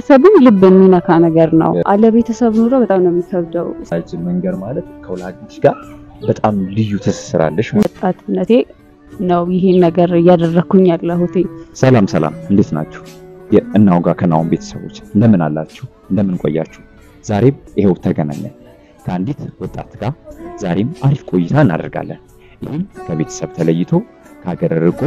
سبب لبن مينا كان جرناو على بيت سبب نورا بتأمن من سبب جو سايت من جر مالك كولاد مشكا بتأمن ليو تسرع ليش أتمنى ناويه نجر ير ركون يلا هتي سلام سلام ليش ناتشو يأنه جا كناوم بيت سويت نمن على شو نمن قياتشو زاريب إيهو تجنني كانديت وتاتكا زاريم عارف كويسان أرجعله لين كبيت سبت ليتو كاجر ركو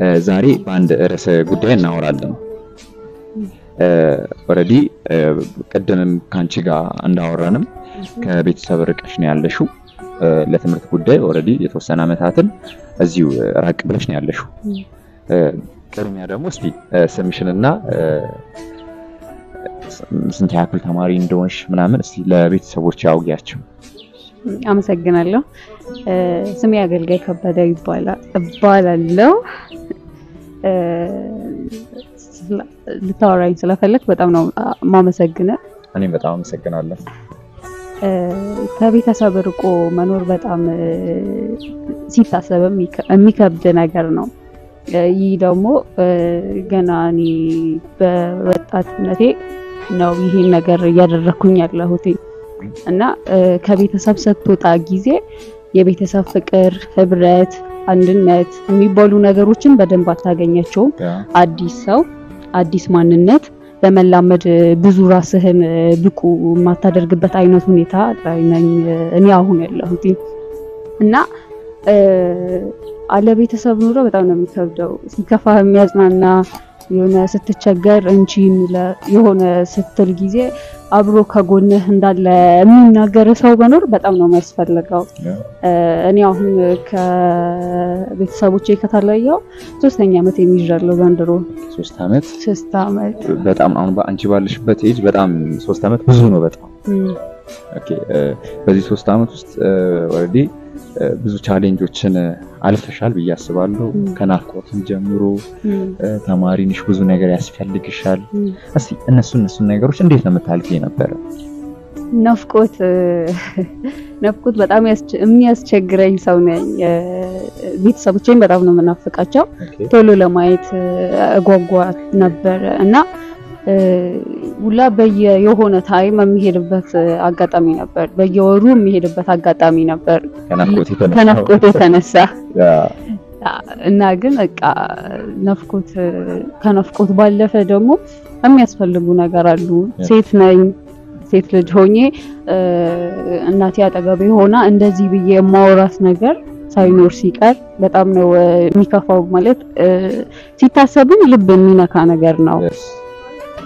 زاري باند رأس قدرنا ورادم. وردي قدرنا كانشجع عندنا ورانم كبيت سبرك إيش نعلشوا لثمرت قدرة وردي يتوسنا مثلاً أزيو راك بلاش نعلشوا. كرمي هذا مصدي سميشنا. سنتي هاكل تمارين دوش منامن استلا بيت سوور تشاو ياتشو አመሰግናለሁ ስሜ አገልጋይ ከበደ ይባላል ልታወራኝ ስለፈለክ በጣም ነው ማመሰግነው እኔም በጣም አመሰግናለሁ ከቤተሰብ ርቆ መኖር በጣም ሲታሰብም የሚከብድ ነገር ነው ይህ ደግሞ ገናኒ በወጣትነቴ ነው ይሄን ነገር ያደረኩኝ ያለሁት እና ከቤተሰብ ሰጥቶጣ ጊዜ የቤተሰብ ፍቅር ህብረት አንድነት የሚባሉ ነገሮችን በደንብ አታገኛቸው አዲስ ሰው አዲስ ማንነት ለመላመድ ብዙ ራስህን ብቁ ማታደርግበት አይነት ሁኔታ እኔ አሁን ያለሁት እና على بيت السبب نورا بتاعنا متفاجئ، سكافة ميزنا يونا ست شجر انشيم لا يونا ست الجزء أبروك هقولنا هندال مين نجار سوبا نور بتاعنا مسافر لقاو، أنا هم كبيت سبب شيء كتاليا، سوستني عمتي ميجر لو بندرو. سوستامت. بتاعنا أنا بانشبالش بتيج بتاعنا سوستامت بزونه بتاعنا. أوكي بزي سوستامت وردي. ብዙ ቻሌንጆችን አልፈሻል በያስባለሁ ከናርኮትም ጀምሮ ተማሪንሽ ብዙ ነገር ያስፈልግሻል እስቲ እነሱ ነገሮች እንዴት ነው መታልከኝ ነበር ናፍቆት በጣም የሚያስቸግረኝ ሰው ነኝ ቤተሰቦቼን በጣም ነው መናፍቃቸው ቶሎ ለማየት አጓጓት ነበር እና ውላ በየሆነ ታይም የሚሄድበት አጋጣሚ ነበር በየወሩ የሚሄድበት አጋጣሚ ነበር ከናፍቆት ተነሳ እና ግን በቃ ከናፍቆት ባለፈ ደግሞ የሚያስፈልጉ ነገር አሉ ሴት ነኝ ሴት ልጅ ሆኜ እናቴ አጠገቤ ሆና እንደዚህ ብዬ ማውራት ነገር ሳይኖር ሲቀር በጣም ነው የሚከፋው ማለት ሲታሰብም ልብ የሚነካ ነገር ነው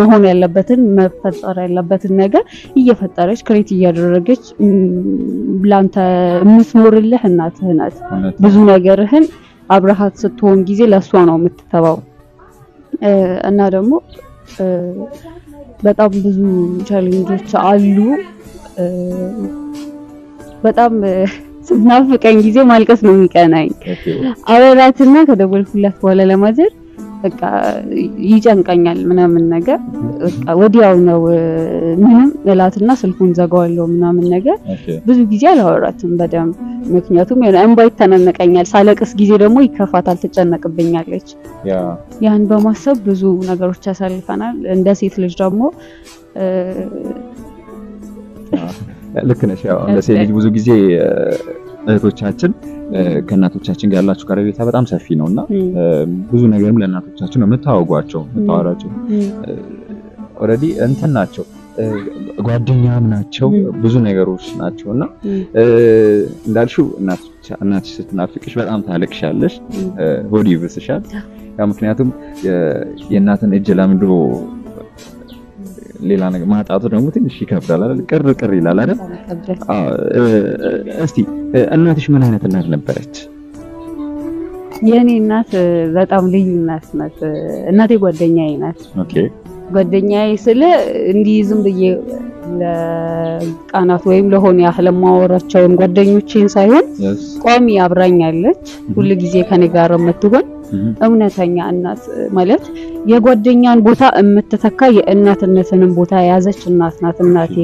መሆን ያለበትን መፈጠር ያለበትን ነገር እየፈጠረች ክሬት እያደረገች ላንተ የምትኖርልህ እናትህ ናት ብዙ ነገርህን አብራሃት ስትሆን ጊዜ ለሷ ነው የምትተባው እና ደግሞ በጣም ብዙ ቻሌንጆች አሉ በጣም ስናፍቀኝ ጊዜ ማልቀስ ነው የሚቀናኝ አበራትና ከደወልኩላት በኋላ ለማዘር በቃ ይጨንቀኛል ምናምን ነገር በቃ ወዲያው ነው ምንም እላትና ስልኩን ዘጋዋለሁ ምናምን ነገር ብዙ ጊዜ አላወራትም በደም ምክንያቱም እኔም ባይተናነቀኛል ሳለቅስ ጊዜ ደግሞ ይከፋታል ተጨነቅብኛለች ያን በማሰብ ብዙ ነገሮች ያሳልፈናል እንደ ሴት ልጅ ደግሞ ለከነሽ ያው እንደ ሴት ልጅ ብዙ ጊዜ እህቶቻችን ከናቶቻችን ጋር ያላችሁ ቀረቤታ በጣም ሰፊ ነውና ብዙ ነገርም ለናቶቻችን ነው መታወጓቸው መታወራቸው ኦሬዲ እንተናቸው ጓደኛም ናቸው ብዙ ነገሮች ናቸውና እንዳልሽው እናትሽ ስትናፍቅሽ በጣም ታለቅሻለሽ ሆድ ይብስሻል ያ ምክንያቱም የእናትን እጅ ላምዶ ሌላ ነገር ማጣቱ ደግሞ ትንሽ ይከብዳል አይደል ቅር ቅር ይላል አይደል አዎ እስቲ እናትሽ ምን አይነት እናት ነበረች የኔ እናት በጣም ልዩ እናት ናት እናቴ ጓደኛዬ ናት ኦኬ ጓደኛዬ ስለ እንዲህ ዝም ብዬ ለቃናት ወይም ለሆነ ያህለም ማወራቸውን ጓደኞቼን ሳይሆን ቋሚ አብራኛለች ሁሉ ጊዜ ከኔ ጋር መጥቷል እውነተኛ እናት ማለት የጓደኛን ቦታ እምትተካ የእናትነትንም ቦታ ያዘች እናት ናት እናቴ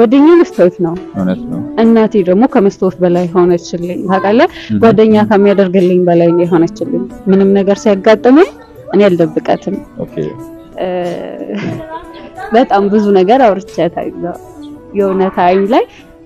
ጓደኛዬ መስታወት ነው እውነት ነው እናቴ ደግሞ ከመስታወት በላይ ሆነችልኝ ታውቃለህ ጓደኛ ከሚያደርግልኝ በላይ ነው ሆነችልኝ ምንም ነገር ሲያጋጥመኝ እኔ አልደብቃትም ኦኬ በጣም ብዙ ነገር አውርቻታለሁ የሆነ ታይም ላይ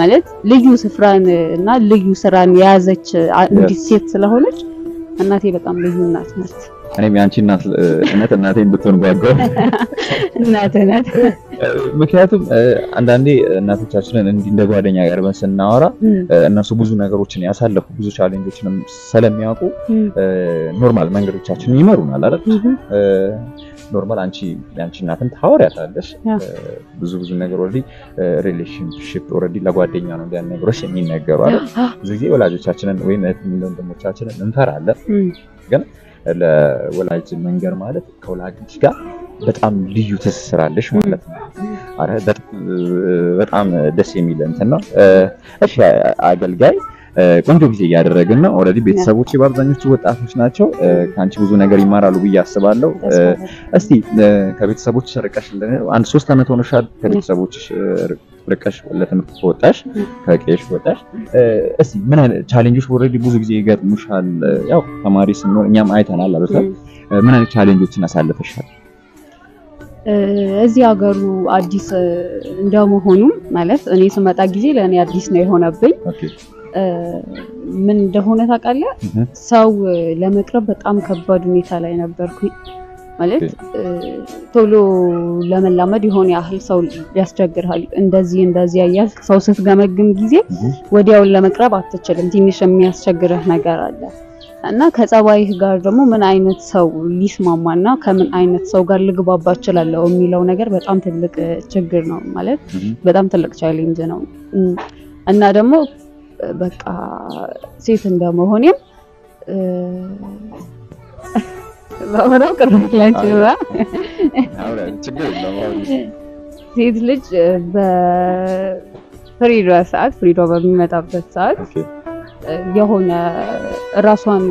ማለት ልዩ ስፍራን እና ልዩ ስራን ያዘች አንዲት ሴት ስለሆነች እናቴ በጣም ልዩ እናት ናት እኔም ያንቺ እናት እነት እናቴን ብትሆን ባጓው እናቴ ናት ምክንያቱም አንዳንዴ እናቶቻችንን እንደ ጓደኛ ጋር በስናወራ እነሱ ብዙ ነገሮችን ያሳለፉ ብዙ ቻሌንጆችንም ሰለሚያውቁ ኖርማል መንገዶቻችንን ይመሩናል አይደል ኖርማል አንቺ እናትን ታወራታለሽ ብዙ ነገሮች ሪሌሽንሺፕ ኦሬዲ ለጓደኛ ነው ያን ነገሮች የሚነገሩ አይደል ስለዚህ ወላጆቻችንን ወይ እንደምቻችንን እንፈራለን ግን ለወላጅ መንገር ማለት ከወላጅ ጋር በጣም ልዩ ተስስራለሽ ማለት ነው አረ በጣም ደስ የሚል እንትን ነው እሺ አገልጋይ ቆንጆ ጊዜ ያደረግን ነው ኦሬዲ ቤተሰቦች በአብዛኞቹ ወጣቶች ናቸው ካንቺ ብዙ ነገር ይማራሉ ብዬ አስባለሁ እስቲ ከቤተሰቦች ርቀሽ አንድ 3 አመት ሆነሻል ከቤተሰቦች ርቀሽ ለተመጥፎ ወጣሽ ከቄሽ ወጣሽ እስቲ ምን አይነት ቻሌንጆች ኦሬዲ ብዙ ጊዜ ይገጥሙሻል ያው ተማሪስ ነው እኛም አይተናል አብዛ ምን አይነት ቻሌንጆችን አሳልፈሻል እዚህ ሀገሩ አዲስ እንደመሆኑ ማለት እኔ ስመጣ ጊዜ ለኔ አዲስ ነው የሆነብኝ ምን እንደሆነ ታውቃለህ ሰው ለመቅረብ በጣም ከባድ ሁኔታ ላይ ነበርኩኝ ማለት ቶሎ ለመላመድ ይሆን ያህል ሰው ያስቸግራል እንደዚህ ያያልክ ሰው ስትገመግም ጊዜ ወዲያው ለመቅረብ አትችልም ትንሽ የሚያስቸግረህ ነገር አለ እና ከጸባይህ ጋር ደግሞ ምን አይነት ሰው ሊስማማና ከምን አይነት ሰው ጋር ልግባባ እችላለሁ የሚለው ነገር በጣም ትልቅ ችግር ነው ማለት በጣም ትልቅ ቻሌንጅ ነው እና ደግሞ በቃ ሴት እንደመሆኔም ባወራው ከራክላንቺ ነው አውራ ችግር ነው ሴት ልጅ በፍሪዶዋ ሰዓት ፍሪዶዋ በሚመጣበት ሰዓት የሆነ ራስዋን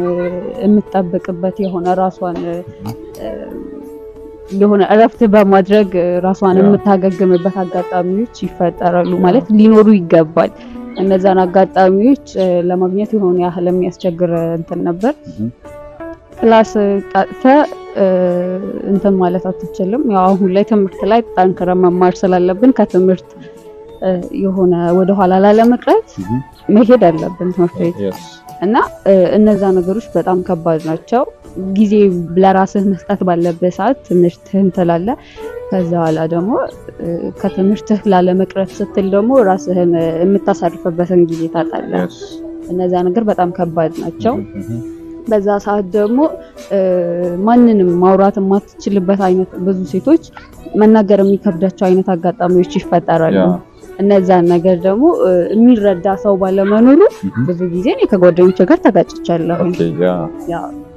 እምትጠብቅበት የሆነ ራስዋን የሆነ እረፍት በማድረግ ራስዋን እምታገግምበት አጋጣሚዎች ይፈጠራሉ ማለት ሊኖሩ ይገባል እነዛን አጋጣሚዎች ለማግኘት ይሆን ያህልም ያስቸግር እንትን ነበር ክላስ ጣፈ እንትን ማለት አትችልም ያው አሁን ላይ ትምህርት ላይ ጠንክረ መማር ስላለብን ከትምህርት የሆነ ወደ ኋላ ላለመቅረት መሄድ አለብን ትምህርት ቤት እና እነዛ ነገሮች በጣም ከባድ ናቸው ጊዜ ለራስህ መስጠት ባለበት ሰዓት ትምህርትህን ትላለህ ከዛ ኋላ ደግሞ ከትምህርትህ ላለመቅረት ስትል ደግሞ ራስህን የምታሳርፍበትን ጊዜ ታጣለህ እነዛ ነገር በጣም ከባድ ናቸው በዛ ሰዓት ደግሞ ማንንም ማውራት ማትችልበት አይነት ብዙ ሴቶች መናገር የሚከብዳቸው አይነት አጋጣሚዎች ይፈጠራሉ እነዛ ነገር ደግሞ የሚረዳ ሰው ባለመኖሩ ብዙ ጊዜ እኔ ከጓደኞቼ ጋር ተጋጭቻለሁ ያ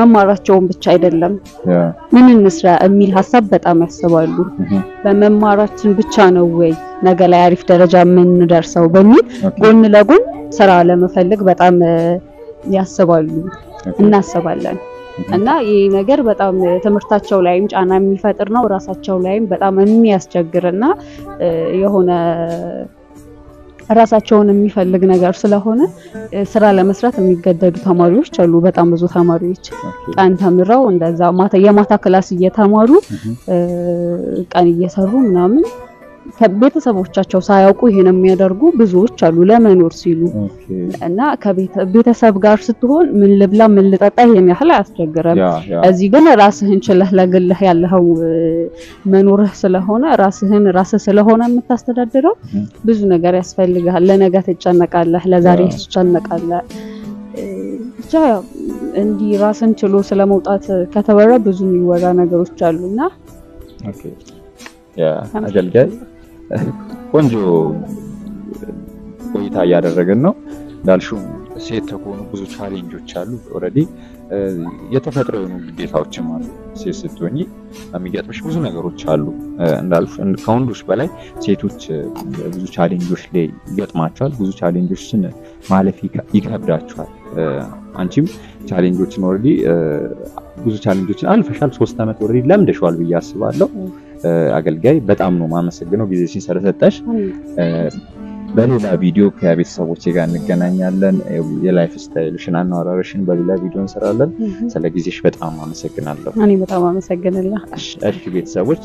መማራቸውን ብቻ አይደለም ምን እንስራ የሚል ሐሳብ በጣም ያስባሉ በመማራችን ብቻ ነው ወይ ነገ ላይ አሪፍ ደረጃ ምን ደርሰው በሚል ጎን ለጎን ስራ ለመፈለግ በጣም ያስባሉ እናስባለን እና ይሄ ነገር በጣም ትምርታቸው ላይም ጫና የሚፈጥር ነው ራሳቸው ላይም በጣም የሚያስቸግርና የሆነ ራሳቸውን የሚፈልግ ነገር ስለሆነ ስራ ለመስራት የሚገደዱ ተማሪዎች አሉ በጣም ብዙ ተማሪዎች ቃን ተምረው እንደዛ ማታ የማታ ክላስ እየተማሩ ቃን እየሰሩ ምናምን ቤተሰቦቻቸው ሳያውቁ ይሄን የሚያደርጉ ብዙዎች አሉ ለመኖር ሲሉ እና ከቤተሰብ ጋር ስትሆን ምን ልብላ ምን ልጣጣ ይሄን ያህል አያስቸግረም እዚህ ግን ራስህን ችለህ ለግልህ ያለኸው መኖርህ ስለሆነ ራስህን ራስህ ስለሆነ የምታስተዳድረው ብዙ ነገር ያስፈልጋል ለነገ ተጨነቃለህ ለዛሬ ተጨነቃለህ ብቻ እንዲ ራስን ችሎ ስለመውጣት ከተበረ ብዙ የሚወራ ነገሮች አሉና يا أجل جاي كونجو كويتا يا رجعنا دالشو سيتكون بزوج حالين جو تشالو أوردي يتفترون بديثاو تشمال سيستوني أميجات مش بزوجنا جو تشالو دالف إن كوندوش بلاي سيتوش بزوج حالين جوش لي بيت ما تشال بزوج حالين جوش سنة معلفي يكهب داشوال أنتم حالين جو تنوردي بزوج حالين جو تنال فشال سوستامة أوردي لم دشوال بياس والله አገልጋይ በጣም ነው ማመሰግነው ጊዜሽን ሰረሰጣሽ በሌላ ቪዲዮ ከቤተሰቦች ጋር እንገናኛለን የላይፍ ስታይልሽን አናወራሽን በሌላ ቪዲዮ እንሰራለን ስለ ጊዜሽ በጣም አመሰግናለሁ እኔ በጣም አመሰግናለሁ እሺ ቤተሰቦች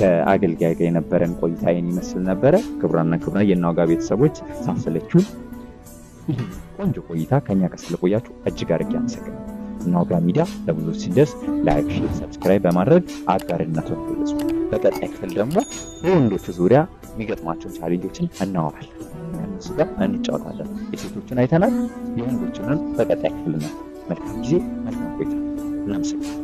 ከአገልጋይ ጋር የነበረን ቆይታ ይሄን ይመስል ነበር ክብራና ክብራ የናውጋ ቤተሰቦች ሳንሰለችሁ ቆንጆ ቆይታ ከኛ ከስለ ቆያችሁ እጅግ አርግ ያመሰግናለሁ نوبلا ميديا لابد سندس لايك شير سبسكرايب بمرد عدارنا تنفلس بقت أكفل دموع وندو تزوريا ميجت ماتشون شارين دوتشن النوال سبب أني جاود هذا إذا دوتشن أيتنا يوم دوتشنن بقت أكفلنا ملكم جي ملكم بيتا نمسك